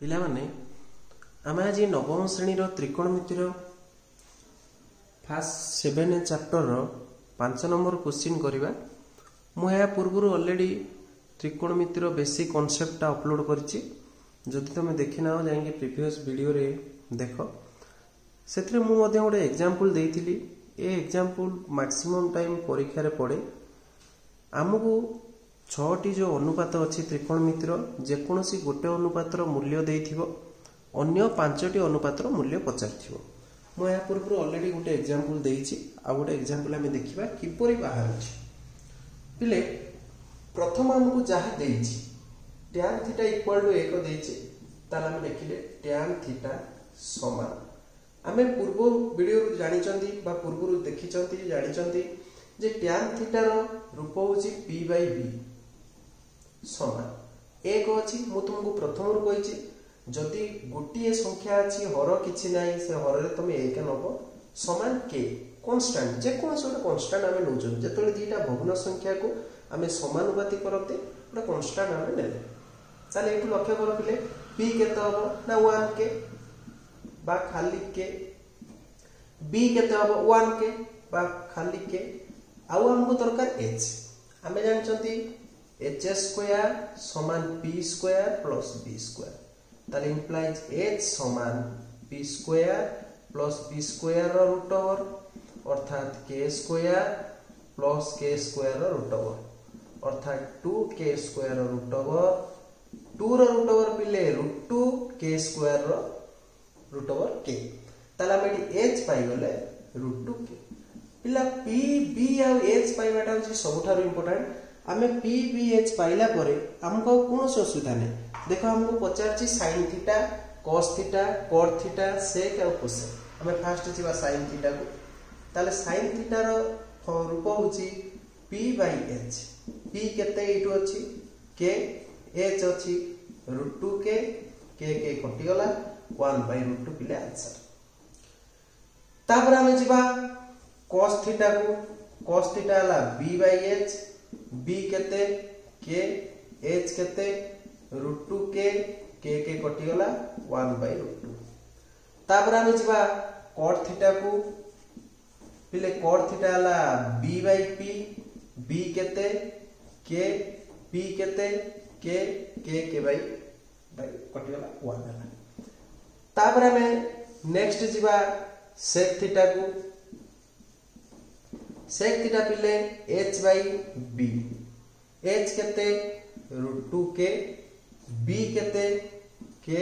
ପିଲାମାନେ ଆମେ ଆଜି ନବମ ଶ୍ରେଣୀର ତ୍ରିକୋଣମିତିର ଫାଷ୍ଟ 7 ଚାପ୍ଟରର 5 ନମ୍ବର क्वेश्चन କରିବା। ମୁଁ ଏହା ପୂର୍ବରୁ ऑलरेडी ତ୍ରିକୋଣମିତିର ବେସିକ୍ କନସେପ୍ଟଟା ଅପଲୋଡ କରିଛି। ଯଦି ତମେ ଦେଖିନାହୋ ଯାଇକି ପ୍ରିଭିୟସ୍ ଭିଡିଓରେ ଦେଖ। ସେଥିରେ ମୁଁ ମଧ୍ୟ ଗୋଟେ एग्जांपल ଦେଇଥିଲି। ଏ एग्जांपल मैक्सिमम टाइम परीक्षा रे पड़े। ଆମକୁ 6ଟି जो अनुपात अछि त्रिकोणमितिर जेकोनोसी गोटे अनुपातर मूल्य देथिबो अन्य 5टी अनुपातर मूल्य पचारथिबो। म या पूर्व ऑलरेडी गोटे एग्जांपल देइछि। आ गोटे एग्जांपल हम देखिबा किपोरि बाहर अछि। पिले प्रथम हमहु जहा देइछि tan θ इक्वल टू 1 देइछि ताला हम लिखिले tan θ समान। हमें पूर्व वीडियो रु जानि चंदी बा पूर्व रु देखि चंदी जानि चंदी जे tan θ रो रूप होछि p/b समान। एक अछि मु तुमको प्रथम रु कहिछि जदि गुटिए संख्या अछि हर किछि नाही से हर रे तुम एक नबो समान के कांस्टेंट जे कोनसोटा कांस्टेंट आमे नोजो जेतले दीटा भग्न संख्या को आमे समानुपाती करते ओटा कांस्टेंट आमे लेले ताले एतु लक्ष्य कर पिले p केते होबो ना 1 के बा खाली के b केते होबो 1 के बा खाली के आउ हमको दरकार h आमे जान चंती h स्क्वायर समान p square plus b square ताले इंप्लाइज h समान p स्क्वायर रो रूट ओवर अर्थात k स्क्वायर रो रूट ओवर अर्थात 2k स्क्वायर रो रूट ओवर 2 रो रूट ओवर पिले √2k स्क्वायर रो रूट ओवर k ताले हमडी h पाई गले √2k पिला p b आ h पाइबाटा होची सबठारो इंपोर्टेंट। हमें p b h पाइला परे हमको कोनो असुविधा नै। देखो हमको पचार छी sin θ cos θ cot θ sec और cosec। हमें फर्स्ट छिबा sin θ को ताले sin θ रो रूप होची p/h। p केते एटू अछि k h अछि √2k k कटि गला 1/√2 पिले आंसर। तापर हमें छिबा cos θ को cos θ हला b/h b केते k h केते √2k k कटि गला 1/√2। तापर हम छिबा cot θ को पिले cot θ हला b/p b केते k p केते k k बाय कटि गला 1 हला। तापर हम नेक्स्ट छिबा sec θ को sec θ पिले h/b h केते √2k b केते k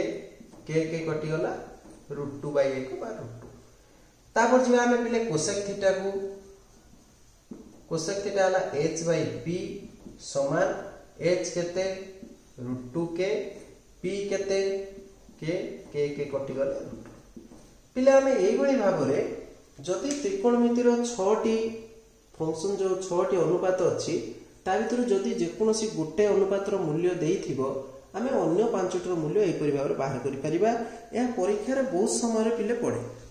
k कटि होला √2/1 बा √2। तापर जे हमें पिले cosec θ को cosec θ होला h/p समान h केते √2k p केते k k कटि गले √2। पिले हमें एई भली भाव रे जति त्रिकोणमितिर 6 टी फंक्शन जो 6 टी अनुपात अछि ता भितर जदि जेकोनोसी गुटे अनुपातर मूल्य देइथिबो हमें अन्य 5 टर मूल्य एई परिभावर बाहर करि परिबा। या परीक्षा रे बहुत समय रे पिले पड़े।